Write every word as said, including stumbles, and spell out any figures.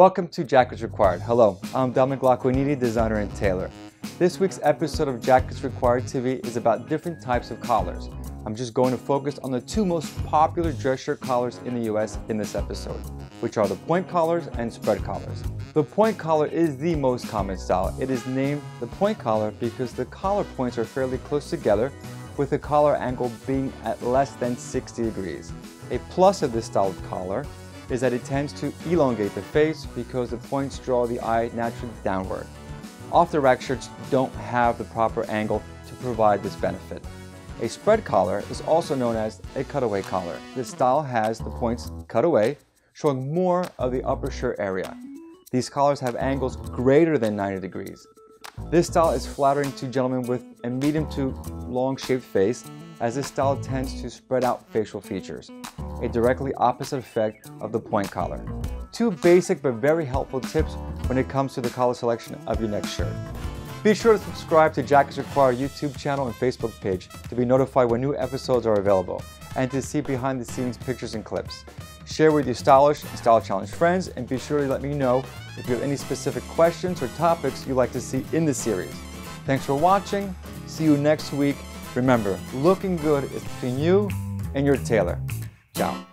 Welcome to Jackets Required. Hello, I'm Dominic Lacquaniti, designer and tailor. This week's episode of Jackets Required T V is about different types of collars. I'm just going to focus on the two most popular dress shirt collars in the U S in this episode, which are the point collars and spread collars. The point collar is the most common style. It is named the point collar because the collar points are fairly close together, with the collar angle being at less than sixty degrees. A plus of this style of collar is that it tends to elongate the face because the points draw the eye naturally downward. Off-the-rack shirts don't have the proper angle to provide this benefit. A spread collar is also known as a cutaway collar. This style has the points cut away, showing more of the upper shirt area. These collars have angles greater than ninety degrees. This style is flattering to gentlemen with a medium to long-shaped face, as this style tends to spread out facial features, a directly opposite effect of the point collar. Two basic but very helpful tips when it comes to the collar selection of your next shirt. Be sure to subscribe to Jackets Required YouTube channel and Facebook page to be notified when new episodes are available and to see behind the scenes pictures and clips. Share with your stylish and style challenge friends, and be sure to let me know if you have any specific questions or topics you'd like to see in the series. Thanks for watching. See you next week. Remember, looking good is between you and your tailor. Ciao.